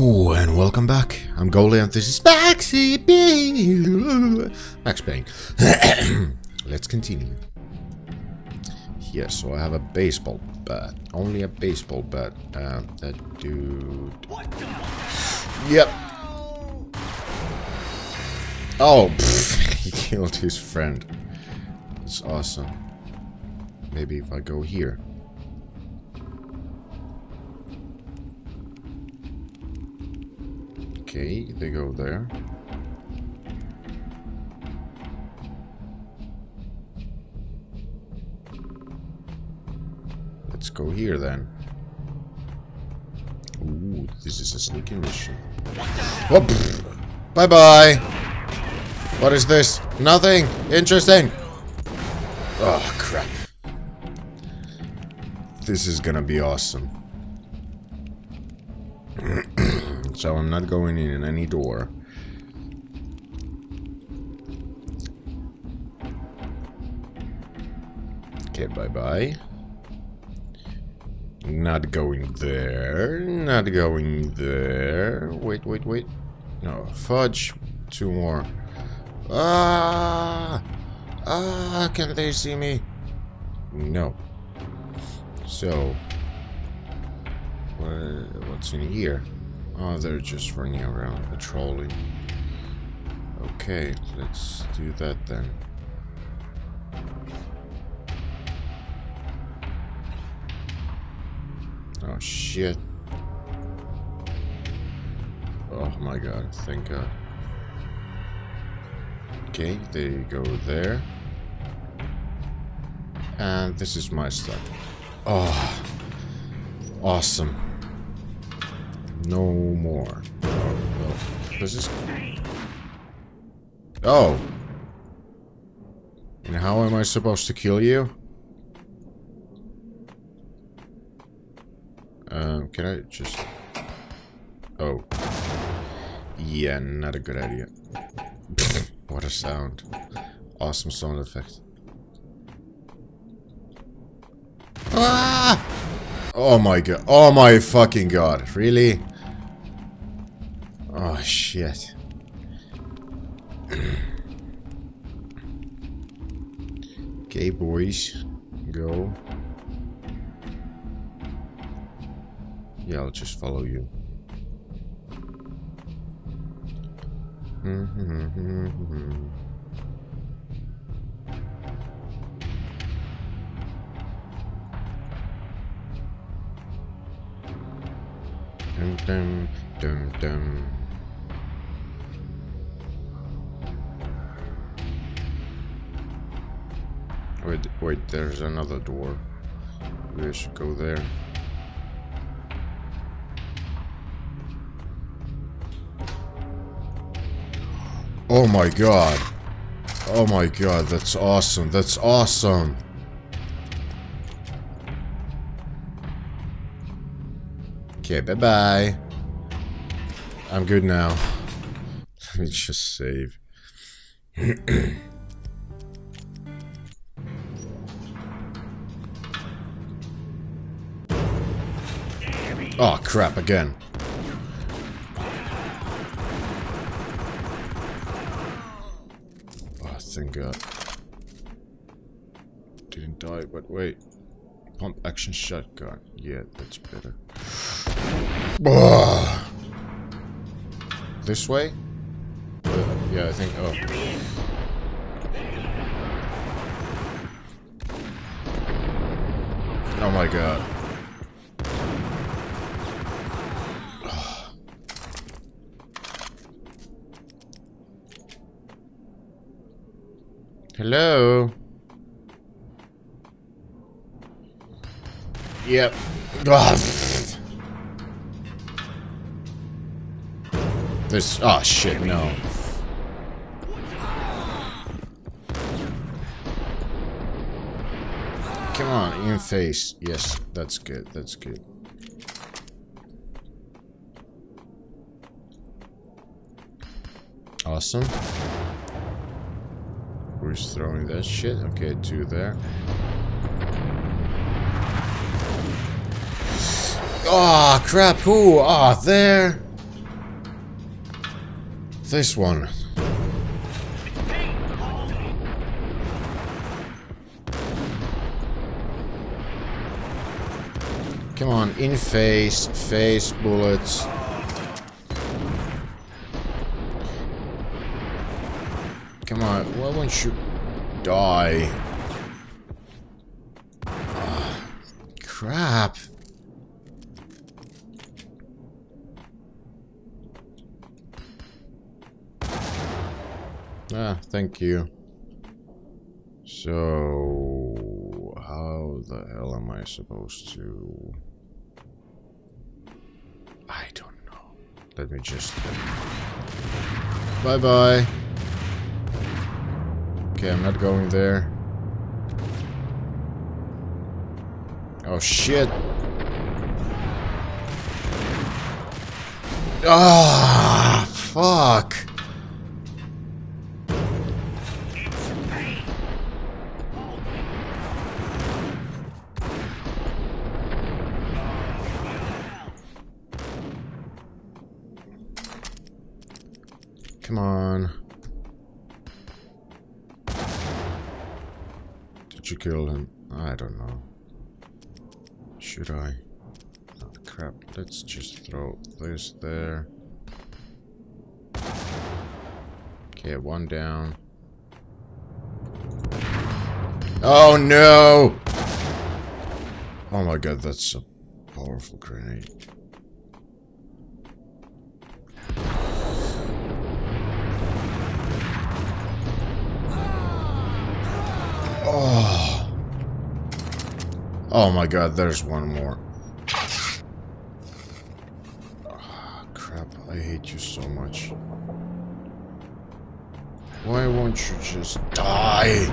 Hello and welcome back. I'm Goalie and this is Maxi Bang. Max Payne. Let's continue. Yes, so I have a baseball bat. Only a baseball bat. That dude. Yep. Oh, pff, he killed his friend. That's awesome. Maybe if I go here. Okay, they go there. Let's go here then. Ooh, this is a sneaky mission. Oh, bye bye. What is this? Nothing interesting. Oh crap. This is gonna be awesome. So I'm not going in any door. Okay, bye-bye. Not going there. Not going there. Wait, wait, wait. No, fudge. Two more. Ah! Ah, can they see me? No. So... what's in here? Oh, they're just running around, patrolling. Okay, let's do that then. Oh, shit. Oh my god, thank god. Okay, they go there. And this is my stuff. Oh, awesome. No more. Oh, this is... oh! And how am I supposed to kill you? Can I just... oh. Yeah, not a good idea. What a sound. Awesome sound effect. Ah! Oh my god. Oh my fucking god. Really? Oh shit. Okay, boys. Go. Yeah, I'll just follow you. Dum dum dum dum. Wait, wait, there's another door. We should go there. Oh my god. Oh my god, that's awesome. That's awesome. Okay, bye-bye. I'm good now. Let me just save. Oh, crap, again. Oh, thank God. Didn't die, but wait. Pump action shotgun. Yeah, that's better. Oh. This way? Yeah, I think. Oh. Oh my god. Oh. Hello. Yep. Oh. This, oh shit, no. Come on, in face. Yes, that's good, that's good. Awesome. Who's throwing that shit? Okay, two there. Oh crap, who? Oh, there. This one. Come on, in face, face bullets. Come on, why won't you die? Oh, crap. Ah, thank you. So, how the hell am I supposed to... I don't know. Let me just... Bye-bye. Okay, I'm not going there. Oh, shit. Ah, fuck. Come on. Did you kill him? I don't know. Should I? Oh, crap. Let's just throw this there. Okay, one down. Oh no! Oh my god, that's a powerful grenade. Oh my god, there's one more. Oh, crap, I hate you so much. Why won't you just die?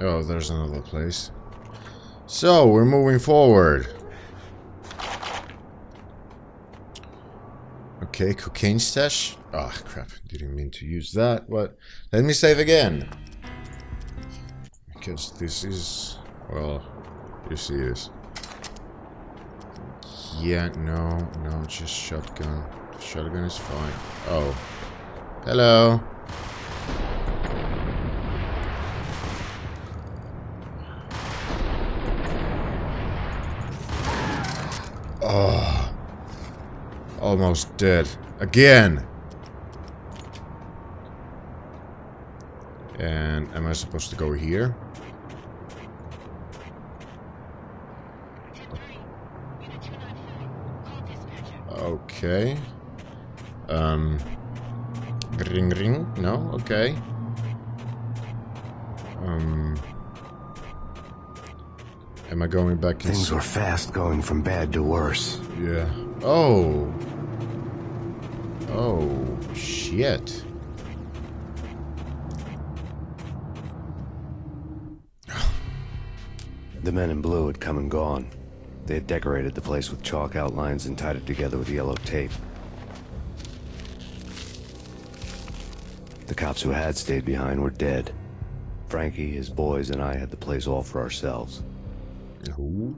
Oh, there's another place. So, we're moving forward. Okay, cocaine stash. Ah, oh, crap, didn't mean to use that, but let me save again. Because this is... well, you see this. Yeah, no, no, just shotgun. Shotgun is fine. Oh. Hello. Oh. Almost dead. Again! And am I supposed to go here? Okay. Ring ring? No? Okay. Am I going back inside? Things were fast going from bad to worse. Yeah. Oh. Oh, shit. The men in blue had come and gone. They had decorated the place with chalk outlines and tied it together with yellow tape. The cops who had stayed behind were dead. Frankie, his boys, and I had the place all for ourselves. Ooh.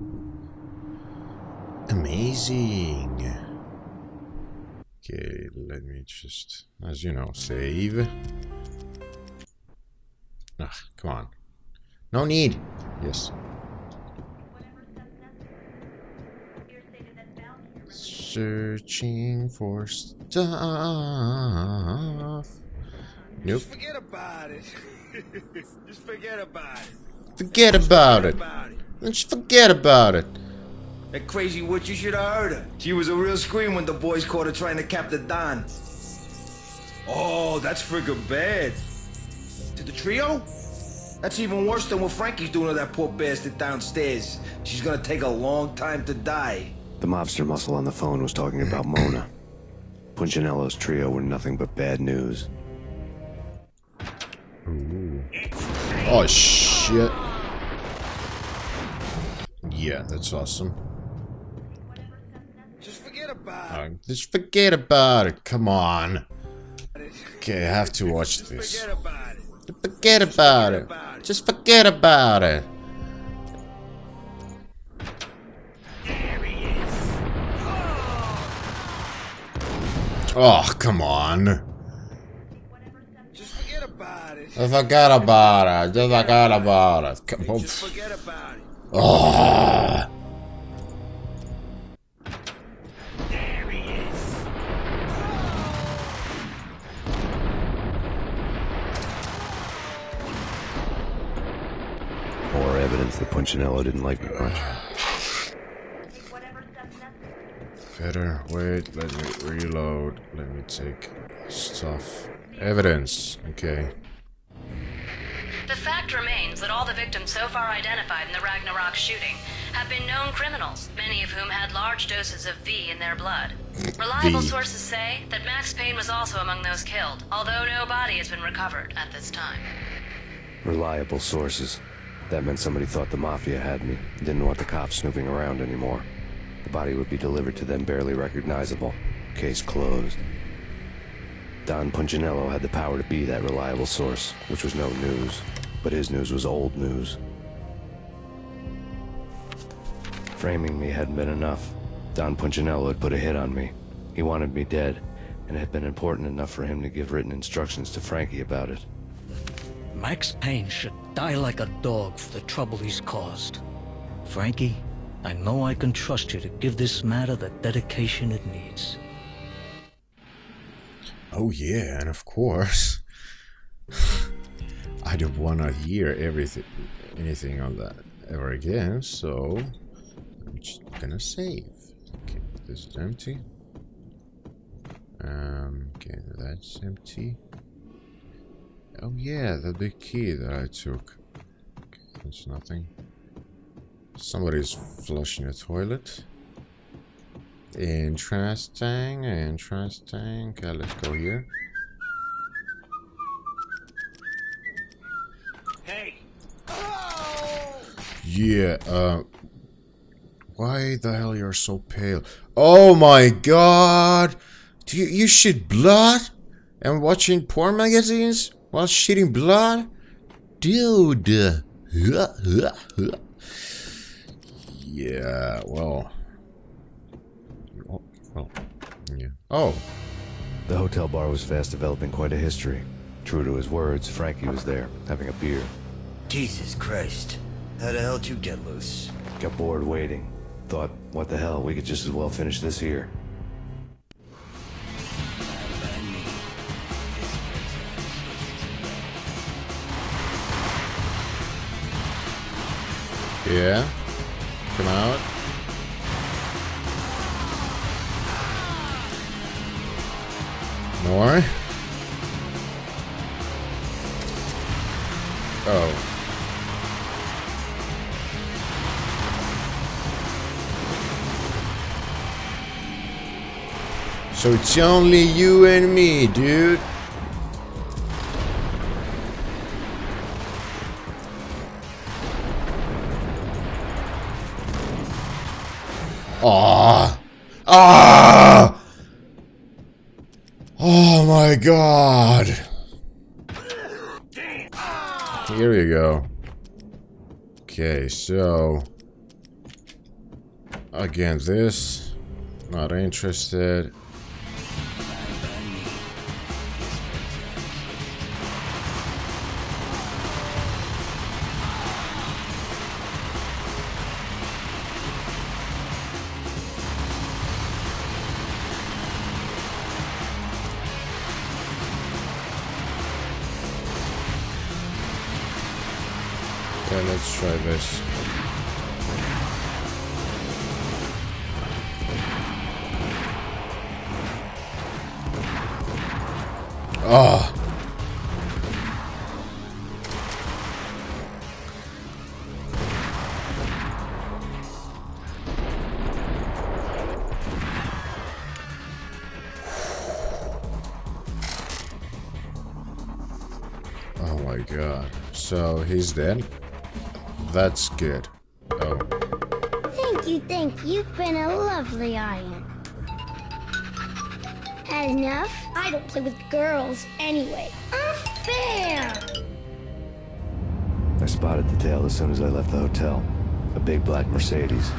Amazing. Okay, let me just, as you know, save. Ah, come on. No need. Yes. Searching for stuff. Nope. Just forget about it. Just forget about it. Forget about it. Just forget about it. That crazy witch, you should have heard her. She was a real scream when the boys caught her trying to cap the Don. Oh, that's friggin' bad. To the trio? That's even worse than what Frankie's doing to that poor bastard downstairs. She's gonna take a long time to die. The mobster muscle on the phone was talking about Mona. Punchinello's trio were nothing but bad news. Ooh. Oh, shit. Yeah, that's awesome. Just forget about it. Just forget about it. Come on. Okay, I have to watch this. Just forget about it. Forget about it. Just forget about it. Oh, come on. Just forget about it. Just forget about it. Just forget about it. Come on. Just forget about it. Oh. There he is. More evidence that Punchinello didn't like me much. Better wait, let me reload, let me take stuff. Evidence, okay. The fact remains that all the victims so far identified in the Ragnarok shooting have been known criminals, many of whom had large doses of V in their blood. Reliable sources say that Max Payne was also among those killed, although no body has been recovered at this time. Reliable sources. That meant somebody thought the Mafia had me, didn't want the cops snooping around anymore. The body would be delivered to them barely recognizable. Case closed. Don Punchinello had the power to be that reliable source, which was no news, but his news was old news. Framing me hadn't been enough. Don Punchinello had put a hit on me. He wanted me dead, and it had been important enough for him to give written instructions to Frankie about it. Max Payne should die like a dog for the trouble he's caused. Frankie? I know I can trust you to give this matter the dedication it needs. Oh yeah, and of course. I don't wanna hear anything on that ever again, so I'm just gonna save. Okay, this is empty. Okay, that's empty. Oh yeah, the big key that I took. Okay, there's nothing. Somebody's flushing a toilet. Interesting, interesting. Okay, let's go here. Hey! Oh! Yeah, why the hell you're so pale? Oh my god! Do you shit blood? And watching porn magazines while shitting blood? Dude! Yeah, well, yeah. Oh! The hotel bar was fast developing quite a history. True to his words, Frankie was there, having a beer. Jesus Christ. How the hell did you get loose? Got bored waiting. Thought, what the hell, we could just as well finish this here. Yeah? Come out. More. Oh. So it's only you and me, dude. Ah! Ah! Oh my god! Here we go. Okay, so again, this not interested. Let's try this. Ah. Oh my god. So he's dead. That's good. Oh. Thank you. You've been a lovely audience. Had enough? I don't play with girls anyway. Unfair! I spotted the tail as soon as I left the hotel. A big black Mercedes.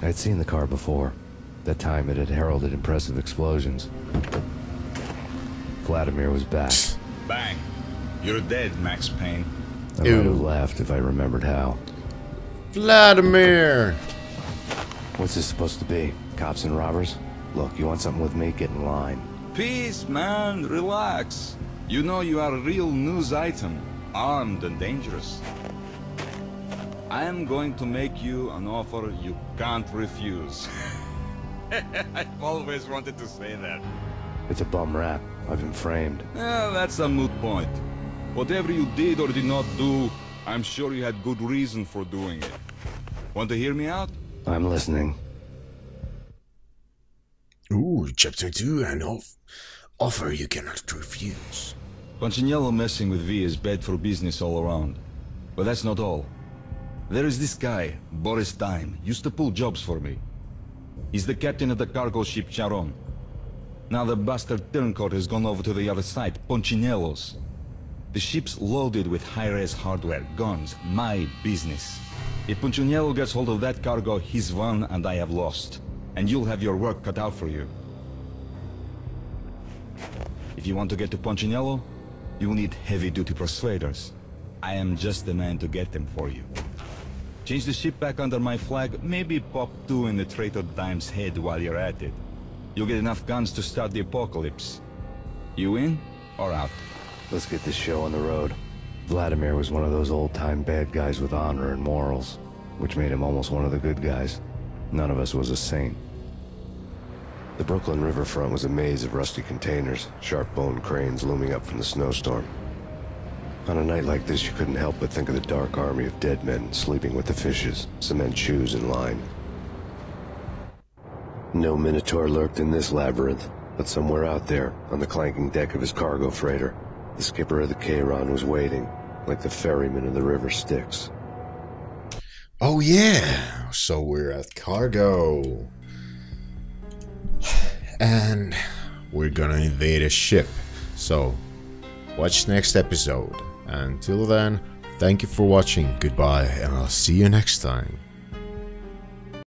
I'd seen the car before. That time it had heralded impressive explosions. Vladimir was back. Bang. You're dead, Max Payne. I Ew. Might have laughed if I remembered how. Vladimir! What's this supposed to be? Cops and robbers? Look, you want something with me? Get in line. Peace, man. Relax. You know you are a real news item. Armed and dangerous. I am going to make you an offer you can't refuse. I've always wanted to say that. It's a bum rap. I've been framed. Yeah, that's a moot point. Whatever you did or did not do, I'm sure you had good reason for doing it. Want to hear me out? I'm listening. Ooh, chapter 2, an offer you cannot refuse. Punchinello messing with V is bad for business all around. But that's not all. There is this guy, Boris Dime, used to pull jobs for me. He's the captain of the cargo ship Charon. Now the bastard turncoat has gone over to the other side, Punchinello's. The ship's loaded with high-res hardware, guns, my business. If Punchinello gets hold of that cargo, he's won and I have lost. And you'll have your work cut out for you. If you want to get to Punchinello, you'll need heavy-duty persuaders. I am just the man to get them for you. Change the ship back under my flag, maybe pop two in the traitor Dime's head while you're at it. You'll get enough guns to start the apocalypse. You in or out? Let's get this show on the road. Vladimir was one of those old-time bad guys with honor and morals, which made him almost one of the good guys. None of us was a saint. The Brooklyn riverfront was a maze of rusty containers, sharp-boned cranes looming up from the snowstorm. On a night like this, you couldn't help but think of the dark army of dead men sleeping with the fishes, cement shoes in line. No minotaur lurked in this labyrinth, but somewhere out there, on the clanking deck of his cargo freighter, the skipper of the Charon was waiting, like the ferryman of the river Styx. Oh yeah, so we're at cargo. And we're gonna invade a ship. So, watch next episode. Until then, thank you for watching, goodbye, and I'll see you next time.